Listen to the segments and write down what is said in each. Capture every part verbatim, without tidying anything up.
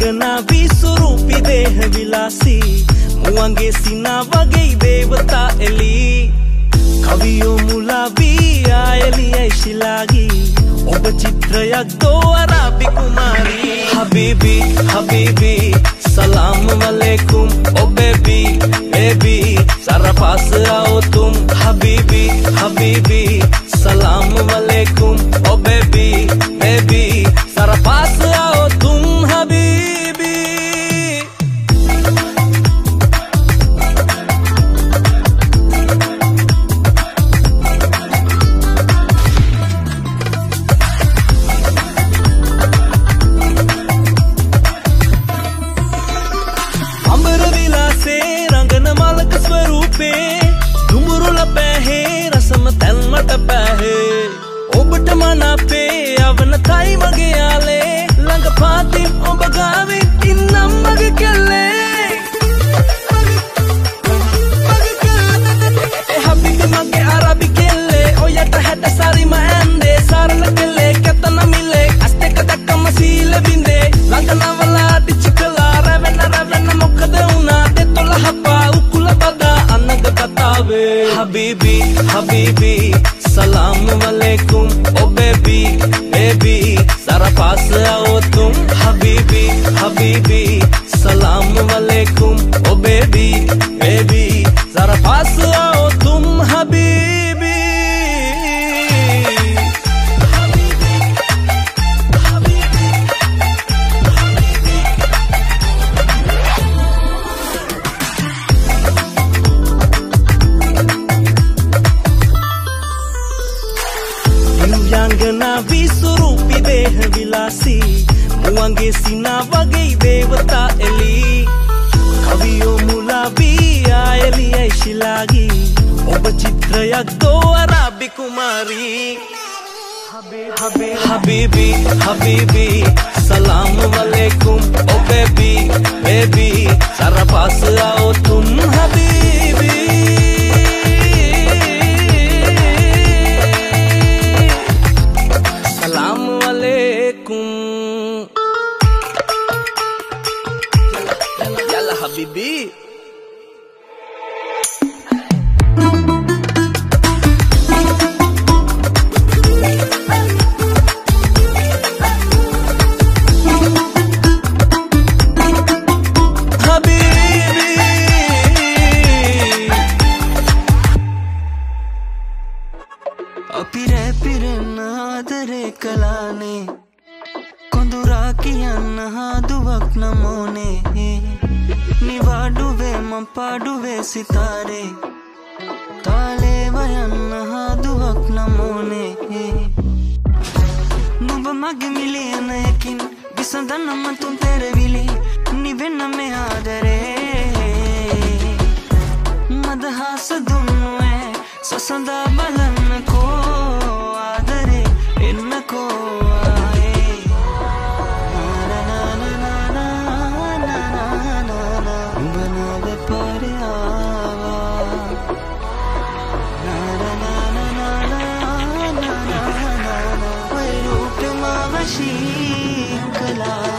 गगनावी स्वरूपी देह विलासी मुआंगे सीना वगई देवता एली कवियो मुलावी आयली ऐसी लागी ओब चित्रया दो अराबी कुमारी हबीबी हबीबी सलाम वालेकुम ओ बेबी बेबी सारा पास आओ तुम हबीबी हबीबी सलाम वालेकुम ओ बेबी बेबी सारा पास आओ तुम Habibi Habibi, Habibi, Salam Alaikum, oh baby, baby, Sara paas aao tum. Habibi, Habibi, Salam Alaikum, oh baby, baby, Sara paas aao tum. Habibi. गगनावी स्वरूपी देह विलासी मुआंगे सीना वगई देवता एली कवियो मुलावी आयली ऐसी लागी ओब चित्रया दो अराबी कुमारी हबीबी हबीबी सलाम वालेकुम ओ बेबी बेबी सारा पास आओ तुम हबीबी حبيبي أبيرة بيرة نادرة كلاني كندورا كيان هادو وقت نموني निवाडुवे मपाडुवे सितारे ताले वयन हादु वक्न मोने नुब मग मिले नकिन बिसदन मन तुम तेरे विली निवेन में आदरे मदहास दुनुए ससंदा बलन को आदरे इनको la la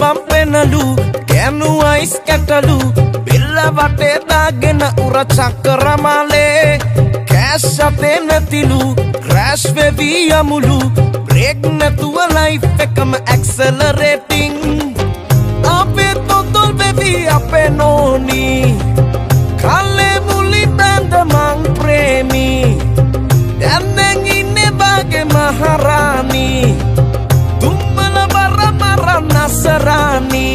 بام بنالو كانو عايز كتالو بلا باتي داغنا ورا شاكرا مالي كاسا تنتيلو كراش بيبي يامولو بريك نتو لايف كم اكسلريتنج ابي توتول بيبي ابي نوني كالي بولي براند مان بريمي دانني نباغي مهاراني Nasarani,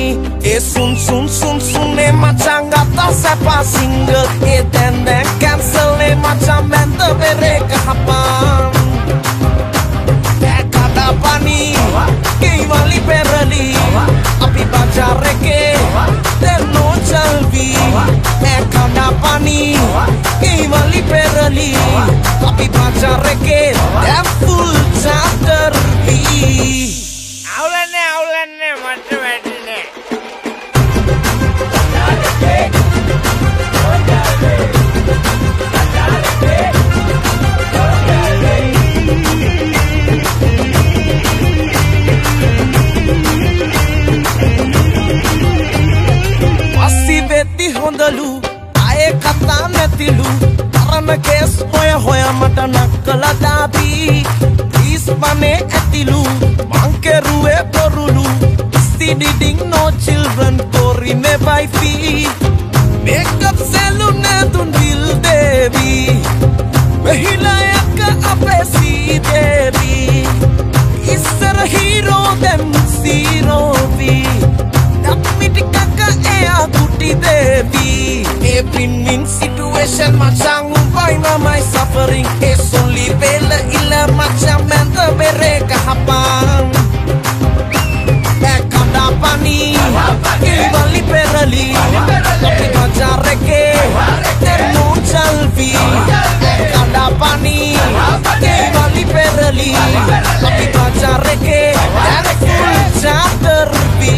e sun sun sun sun e macam kata siapa single e tendeng cancel e macam mente mereka hapang. Deka dapani, kei wali perali, api baca reke, terno calvi. Deka dapani, kei wali perali, api baca reke, dan full caterli. أي خطأ نتلو ترى كيس هويا هويا ماتا نكلا دابي تيس بامي اتلو مانكروه برولو سيدي دين no children كوري مي بايفي ميك اب سيلو نتون ديل ديبي مهلا يكا أبسي ديبي إسر هيرو دم سيرو بي Baby, a win-win situation macam umpai my suffering is only bela ila macam mental mereka hapang. Mereka dapani, kembali perali, tapi macam reke termu calvi. Mereka dapani, kembali perali, tapi macam reke dan kerja terbi.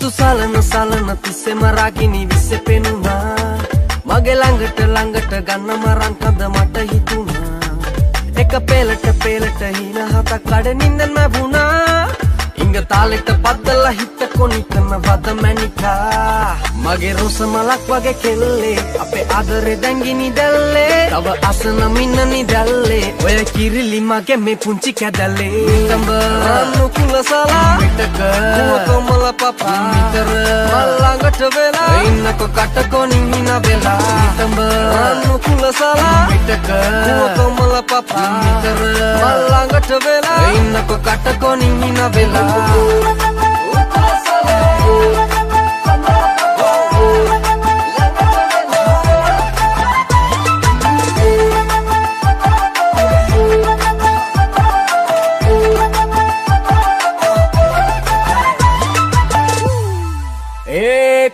تو سالن سالن تسے مراگنی وسے پینونا مگے لنگٹ لنگٹ گن مران کند مٹ ہیتونا ایک pellet pellet ہینا ہتا کڑ نندن مبونا انگ تالٹ پدل ہت کونی کن ود منیکا مگے روس ملک وگے کیلے اپے آدرے دنگنی دلے تب اسن مننی دلے اوے کیرلی مگے می پونچی کدلے تمبا نو کلا سالا مٹک کو مل پاپا ملانگٹ ویلا انکو کٹ کونی ہینا ویلا تمبا نو کلا سالا مٹک کو مل پاپا ملانگٹ ویلا انکو کٹ کونی ہینا ویلا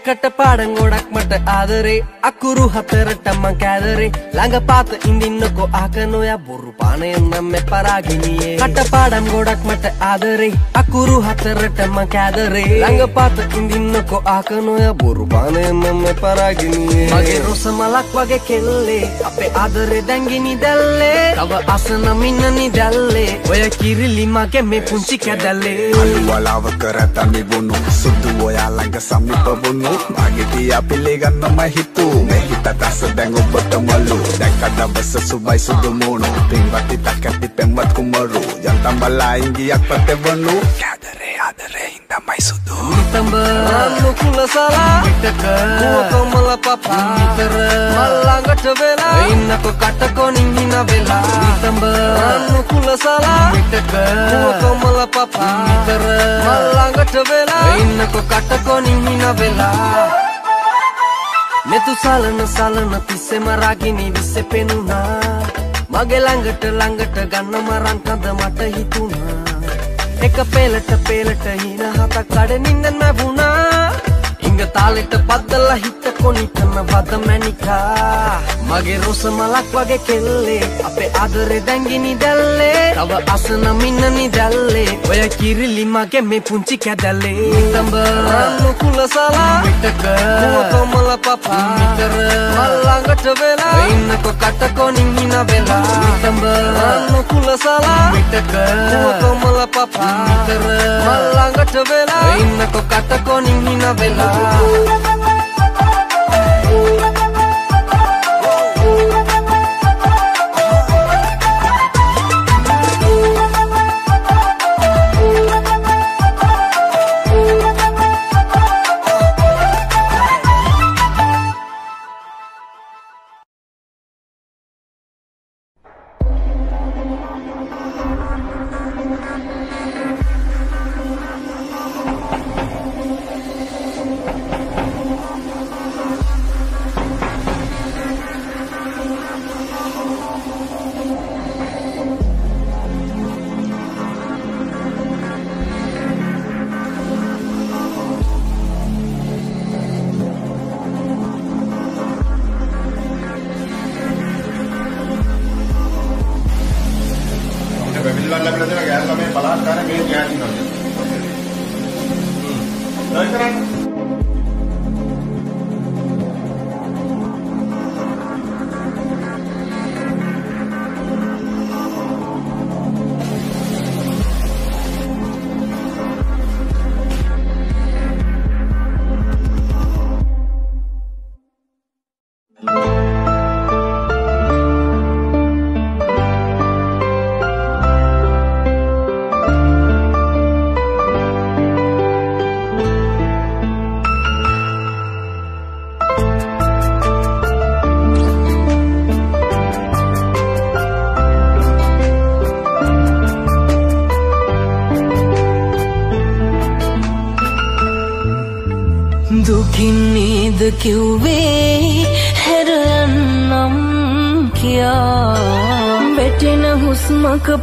كتا پاڑن گوڑک مٹ آدرے اکورو حتر ٹمم کیدرے لنگ پات اندین کو آکنویا بورو پانے نمے پراغنیے کتا پاڑن گوڑک مٹ آدرے اکورو حتر ٹمم کیدرے لنگ پات اندین کو آکنویا بورو پانے نمے پراغنیے مگے روس ملک وگے کیلے اپے آدرے دنگنی دلے تب آسن مننی دلے ویا کیرلی مگے میں پونچی کدلے الوالا وکرہ تامی بونو سدو ویا لنگ سامی پبونو Magiti apile ganna mahitu mehita das dengo potamalu dakada bas subai sudu mono pingati takati pembat kumaru jantam bala ingi akpate vanu kadare adare inda damai sudur tambah kula salah ku mala papa malanga devela innako katako ningina vela tambah kula salah ku mala papa malanga devela innako katako ningina vela metu salana salana tisse maragini visse penuna mage langata langata ganna maran kada mata hituna eka pelata pelata hina hata kadeninna nabuna inga taleta paddala hitta konitana vada manika mage rosa malak wage kelle ape adare dangini dalle tava asana minna ni dalle oya kirili mage me punchi kadalle mitamba lokula sala mitaka kokamala papa mitara malangata vela innako katako ninna vela mitamba lokula sala mitaka kokamala papa mitara malangata vela innako katako ninna vela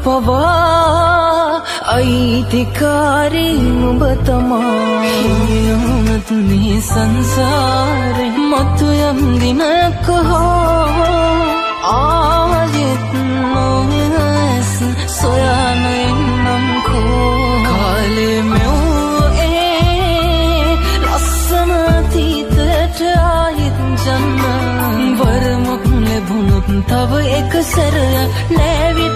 فوا ايتكاري مبتما يومتني سنسار مت يم دينك آوجت نونس سويان يمنكو قالي مو اي لسناتي تتايت جنة ورمك لبنت تب اكسر نبيت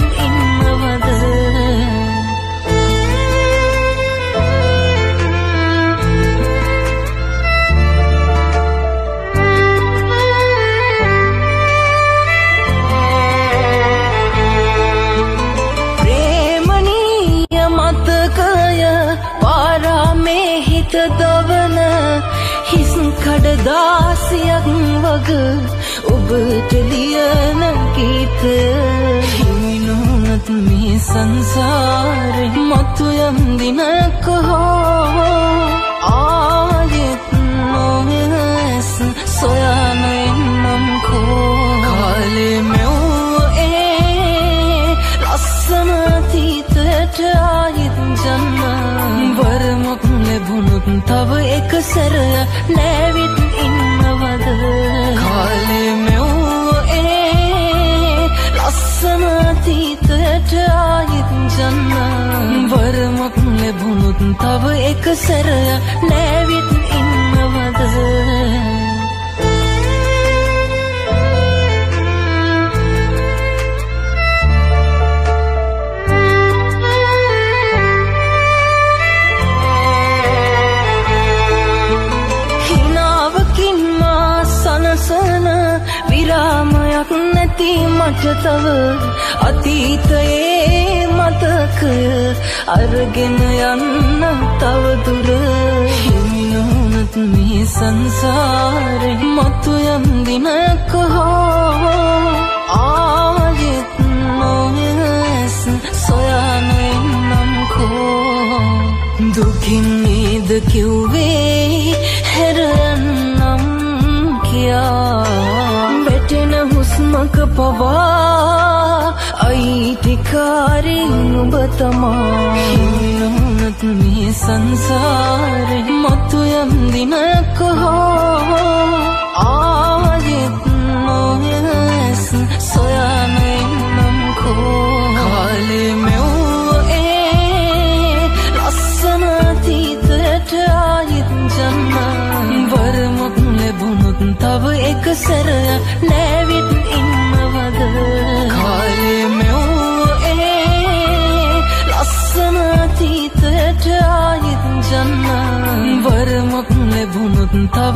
إن بدر දාසියක් වග ඔබට ලියන ගීත හිමිනොනත් මේ සංසාරෙ මතු යම් දිනක හෝ ආයෙත් නොවෙනස් සොයන එන්නම් කෝ කාලේ මෙව් ඒ ලස්සන තීතට ආයෙත් ජන්ම වරමක් ලැබුණොත් තව එක සැර නැවිත් خالي موئي لسناتي تتعيد جنة ورمك لبنت طب اكسر نبيت إن بدر अति मट तव अतीतये मतक अरगिन यन्न तव दुर हिमिनोनत में संसार मत यम दिन कहो आयत नोयस सोयान नम को दुखिन नीद क्यूवे हेरन नम किया हुस्मक पवा ऐतिकारी नुबतमा हिमिनोनत में संसार मत यम दिन कहो आयत नोयस सोयान नम को काले में तब एक सर लेवित इन्नवद काले में ए लसन तीत आयत जन्ना वर्मक ले भुनुत तब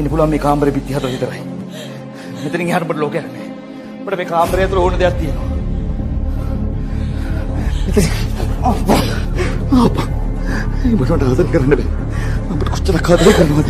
ඉන්න පුළුවන් මේ කාමරේ පිටි හතර විතරයි. මෙතනින් එහාට බඩ ලෝකයක් නැහැ. බඩ මේ කාමරේ ඇතුළේ ඕන දෙයක් තියෙනවා. අප්පා. අප්පා. මේ බඩට හදන්න කරන්න බෑ. අපිට කොච්චර කඩලා ගන්නවද?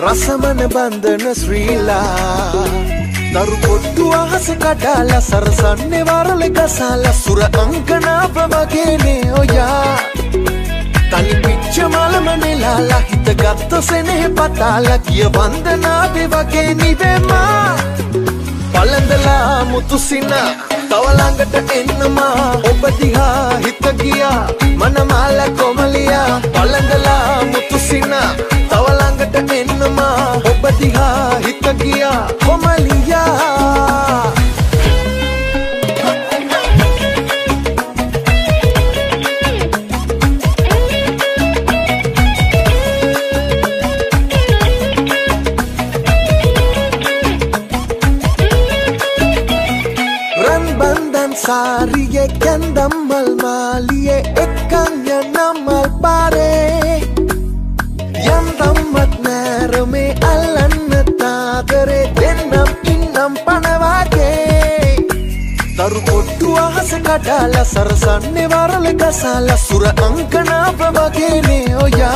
Rasamana bandana srila Daru pottu ahasa kadala Sarasanne varale kasala Sura angana vavagene oya Tani pichya malamane lala Hita gatta senehe patala Kiya vandana devageni vema Palandala mutusina Tavalangata ennama Obadiha hita giya Manamala komaliya Palandala mutusina Tavalangata ennama Obadiha hita giya Komaliya Sariye kandamal maliye ekkanya namal pare Yandammat nerume allanna taagare dennam innam panavage Daru pottu ahasa kadala sarasanne varale kasala Sura angana vavagene oya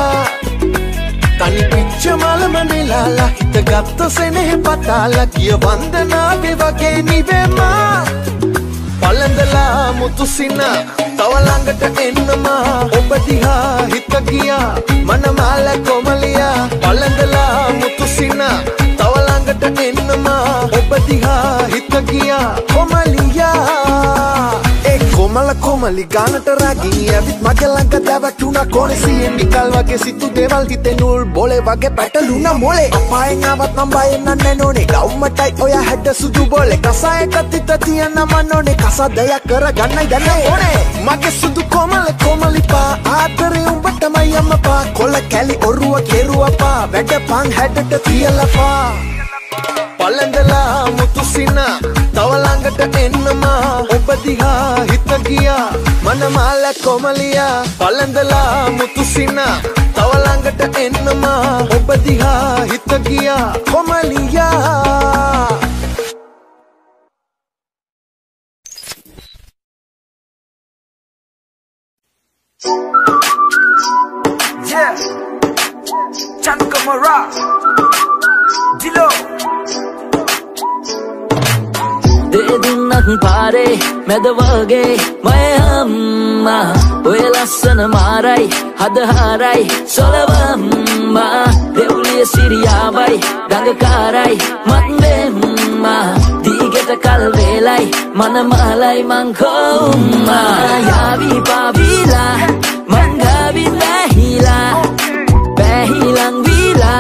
Tani pichya malamane lala Hita gatta senehe patala Kiya vandana devageni vema Palandala mutusina Tavalangata ennama Obadiha hitagiya Manamala komaliya Palandala mutusina Tavalangata ennama Obadiha hitagiya Komaliya Komala komali ganata ragi Evit mage langa davatuna kone Siendi kalwage situ deval hitenul Bole wage pataluna mole Apayen avat nam bayen nanne none Gaumatai oya hada sudu bole Kasa ekatita tiyana manone Kasa daya kara ganna ganna one Mage sudu komala komali pa Aadare umbata mayamma pa Kola kali oruwa keruwa pa Veda pan hadata tiyala pa Palandala mutusina Tavalangata ennama Obadiha hitagiya Manamala komaliya Palandala mutusina Tavalangata ennama Obadiha hitagiya Komaliya Yes Chankamara Dilo De dunak pare medavage mai amma oy lassana marai hadaharai solavamma devuli siriyavai dangakarai matnemma digeta kal velai manamalai mankomma yavi pavila mangavi nahila behilang vila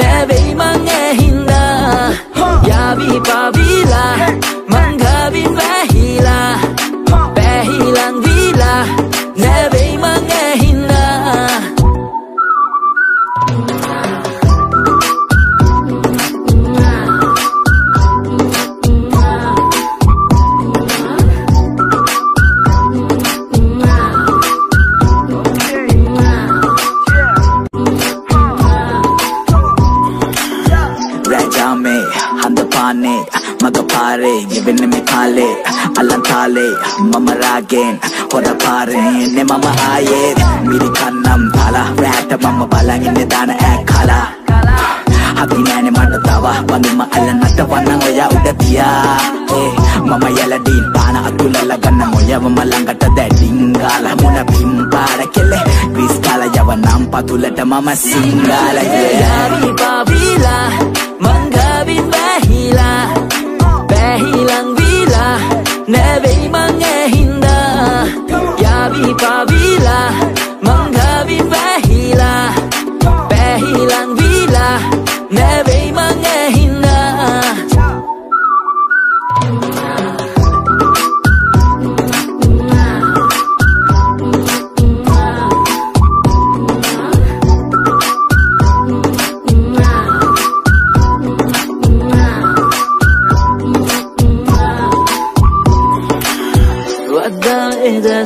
nevei mangehinda yavi pavila Mangabin bahila, bahilang vila, nebay mangahinda. Rajame, handapane. Magapare, giving me pale, alantale, mama ragen, hoda pare, ne mama ayed, miri kanam pala, rata mama balang in the dana ekala. Happy nani matatawa, wangima alanata wanang oya udatia. Eh, mama yala din pana, atulala ganang oya, mama langata de dingala, muna pimpara kele, kriskala yawa nampa tulata mama singala. Yari babila, mangabin bahi.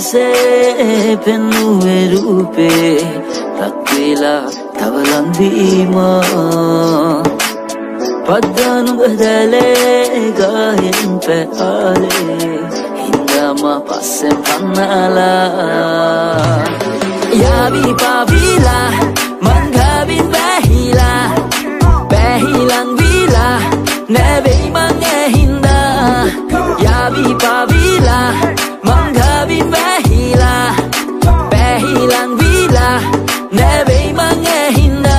से पेनुए रूपे तकला तवलंदी मां पदन बदले गायन पे आले हिंदमा पासे पन्नाला याबी पाबीला मंगाबिन बहिला बहिलान villa नेबे मंगे हिंदा याबी पाबीला मंगाबिन बहिला बहिलान विला नेबे मंगे हिंदा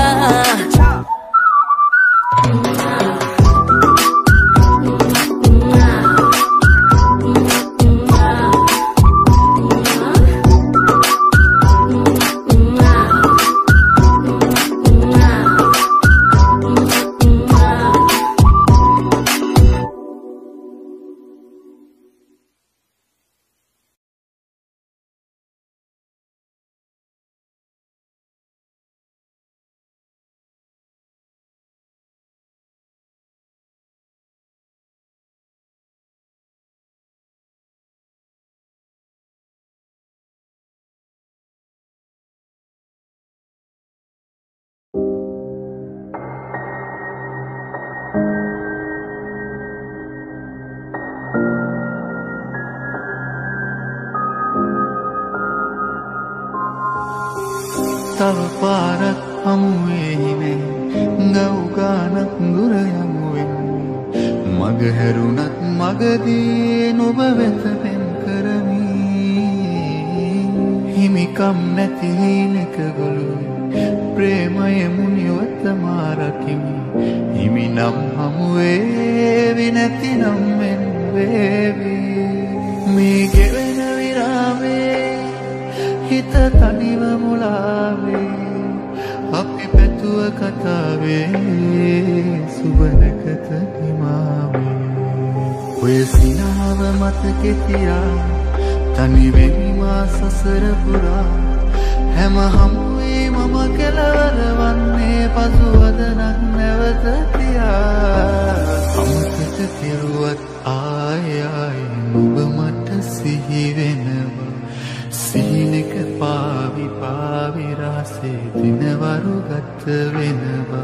تغفارك أموينين غوغانك غريموين مغهرونك مغدين وبوثبين كرمين همكم نتينك غلو بريما يموني وتماركم همنام هموي بنتنام من بيبي ميكوين ويرامي Hita taniwa mulave, api petua katave, subana katani mame. Oye sinawa matke tiya, taniwe ma sasara pura. Hema hamwe mama kelawala vanne pasuwadanak nevata tiya. Amatke tiruwat ay ay, nuba mata sihi venava. سينك بابي بابي راسي دينوارو غت وينبا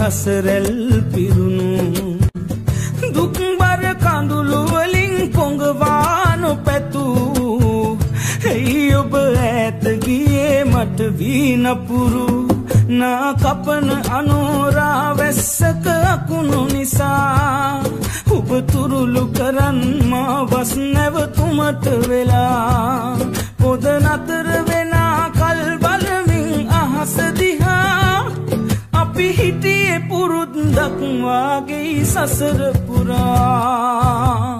හසරෙල් පිරුණු දුක්බර කඳුළු වලින් පොඟවා නොපැතූ හේ ඔබ ඈත ගියේ මට වීනපුරු නා කපන අනෝරා වැස්සක අකුණු නිසා ඔබ තොරතුරුලු කරන් මා වස් නැවතුමට වෙලා පොද නතර වෙනා කල් බලමින් අහස දිහා අපි හිටියේ පුරුද්දක් වාගේ සසර පුරා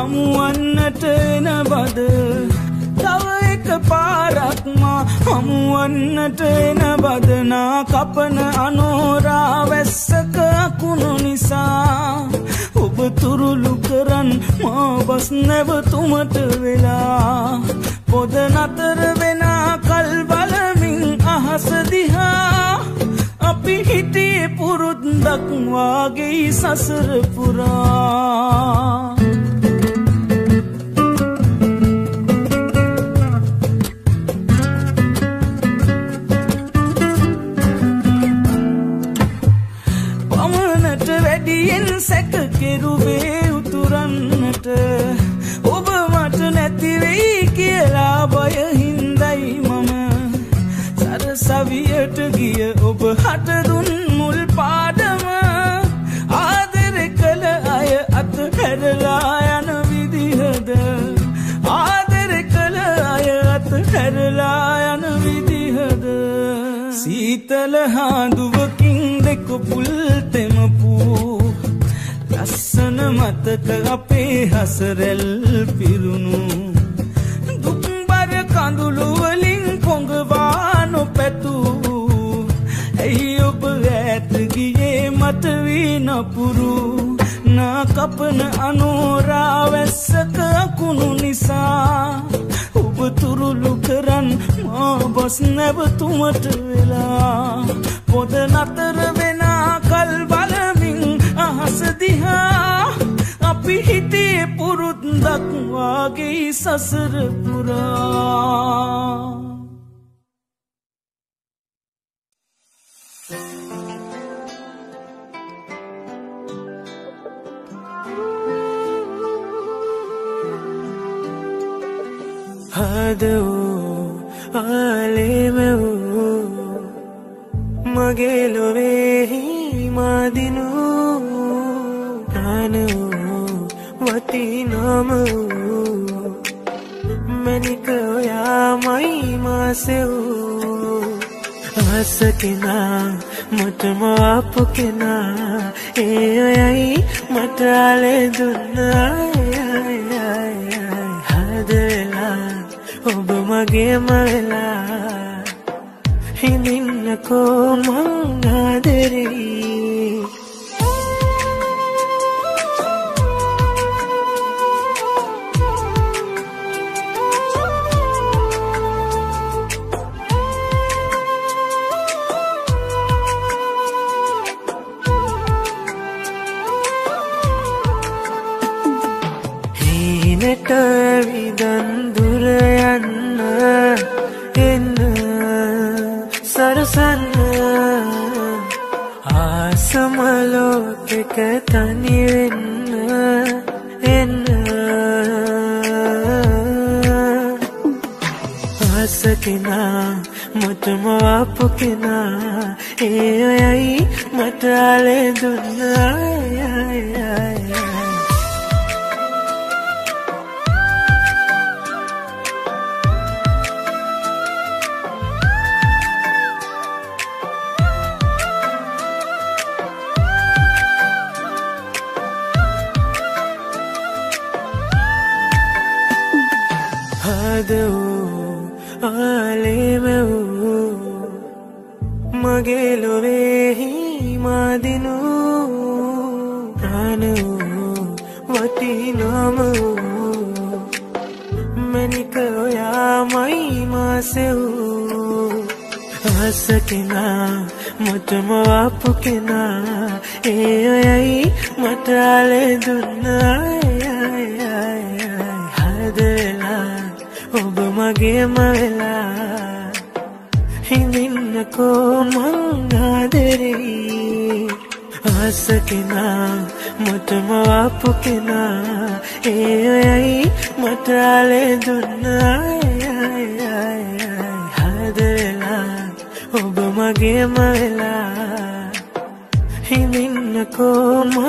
හමුවන්නට එන බද තව එක පාරක් මා හමුවන්නට එන බද නා කපන අනෝරා වැස්සක අකුණු නිසා ඔබ තුරුලු කරන් මා බස් නැවතුමට වෙලා පොද නතර වෙනා කල් බලමින් අහස දිහා අපි හිටියේ පුරුද්දක් වාගේ සසර පුරා සැක කෙරුවේ උතුරන්නට ඔබ මට නැති වෙයි කියලා බය හින්දයි මම සරසවියට ගිය ඔබ හට දුන් මුල් පාඩම ආදර කළ අය අතහැරලා යන විදිහද ආදර කළ අය අතහැරලා යන විදිහද සීතල හඳුවකින් දෙකපුල් තෙමපු ලස්සන මතක අපේ හසරෙල් පිරුණු දුක්බර කඳුළු වලින් පොඟවා නොපැතූ ඇයි ඔබ ඈත ගියේ මට විනපුරු නා කපන අනෝරා වැස්සක අකුණු නිසා ඔබ තුරුලු කරන් මා බස් නැවතුමට වෙලා පොද නතර වෙනා කල් බලමින් අහස දිහා අපි හිතේ පුරුද්දක් වාගේ සසර පුරා හදෝ ආලෙමෝ මගේ ලොවේ මදිනු වටිනම මැනික ඔයාමයි මාසෙව් අහස කෙනා මටම ආපු කෙනා ඒ අයයි මට ආලේ දුන්න හදලා ඔබ මගේම වෙලා හිඳින්නකෝ මං ආදරේ විදන් දුර යන්න එන්න සරසන්න ආසම ලෝකෙක තනි වෙන්න එන්න ආස කෙනා මටම ආපු කෙනා ඒ අයයි මට ආලේ දුන්න අයයි මගේ ලොවේහි මාදිනු ප්‍රාණෝ වටිනම මැනික ඔයාමයි මාසෙව් අහස කෙනා මටම ආපු කෙනා ඒ අයයි මට ආලේ දුන්න අයයි ملا حينكم منادري أسكنا متموافقنا أي مترالي دنا هذا وبما جملا حينكم منادري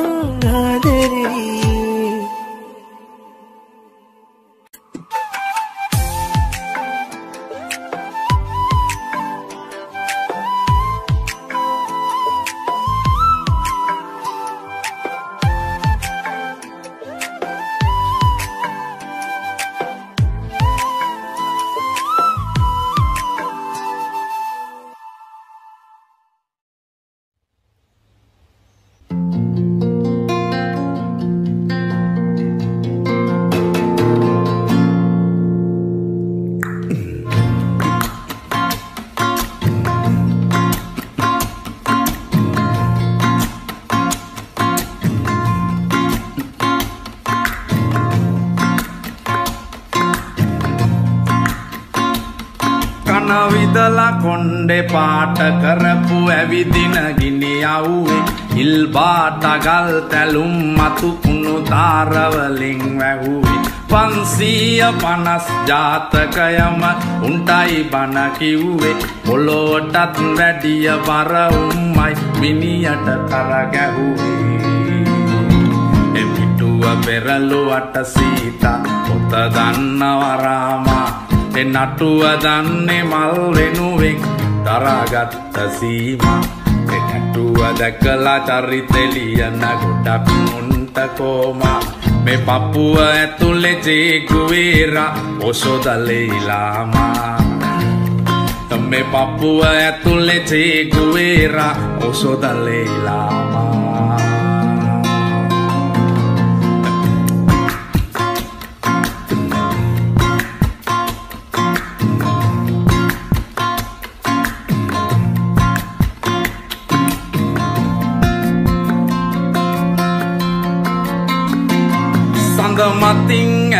කොණ්ඩේ පාට කරපු ඇවිදින ගිනි යව්වේ ඉල් බාට ගල් තැලුම් මතු කුණු දාර වලින් වැහුවේ පන්සිය පනස් ජාතකයම උන්ටයි බන කිව්වේ පොළොවටත් වැඩිය බර උම්මයි මිනියට කර ගැහුවේ එපිටුව පෙරළුවට සීතා පොත දන්නව රාමා එනටුව දන්නේ මල් වෙනුවෙන් දරාගත්ත සීමා එනටුව දැකලා චරිතෙ ලියන ගොඩක් මුන්ට කොමා මේ පපුව ඇතුලේ ජේගුවේරා ඔසොදලෙයිලාමා මේ පපුව ඇතුලේ ජේගුවේරා ඔසොදලෙයිලාමා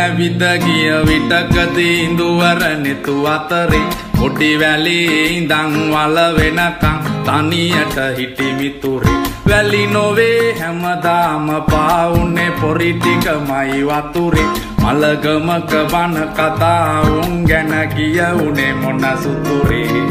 ඇවිද ගිය විටකදී ඉඳුවර නිතු අතරේ කොටි වැලේ ඉඳන් වල වෙනකන් තනියට හිටි මිතුරේ වැලි නොවේ හැමදාම පාවුනේ පොරි ටිකමයි වතුරේ මලගමක බන කතා උන් ගැන කියුනේ මොන සුතුරේ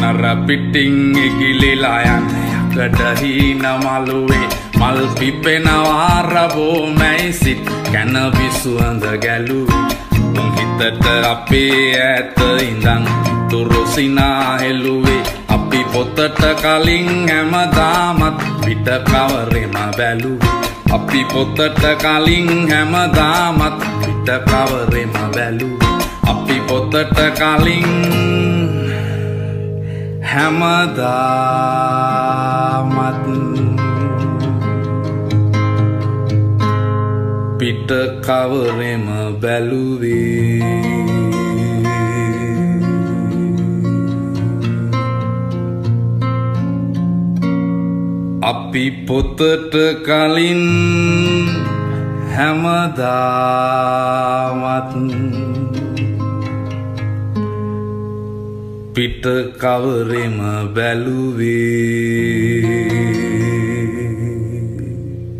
නර පිටින් ඉගිලිලා යන යකඩ හීන මළුවේ මල් පිපෙනවා රබෝ මැසිත් කන විසුඳ ගැලුවේ උන් හිතට අපේ ඈත ඉඳන් තුරුසිනා හෙළුවේ අපි පොතට කලින් හැමදාමත් පිට කවරෙම බැලුවේ අපි පොතට කලින් හැමදාමත් පිට කවරෙම බැලුවේ අපි පොතට කලින් හැමදාමත් පිට කවරෙම බැලුවේ අපි පොතට කලින් හැමදාමත් පිට කවරෙම බැලුවේ I'll be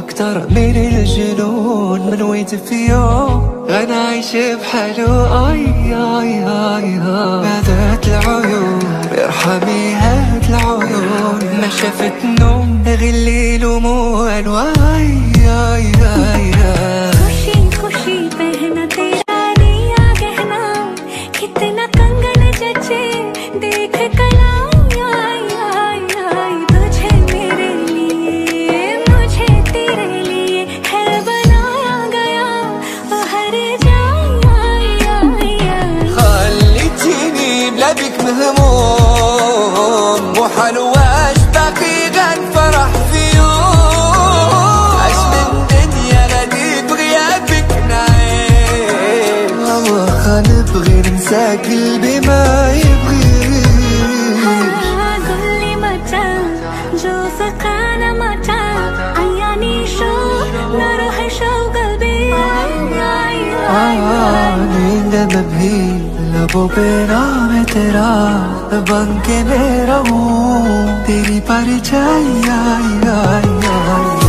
واكتر من الجنون منويت في يوم غنعيش بحلو. اي اي اي ما ذات العيون ارحمي هات العيون ما شافت نوم غير الليل وموال. واي اي اي خوشي خوشي بهنا تيراني يا گہنا كتنا کنگن جچے دیکھ کلا. قلبي ما يبغي قولي متى جو سكان متى عياني شوق نروح شوق قلبي नींद में भी लबों पे नाम है तेरा बन के मैं रहूं तेरी परछाई.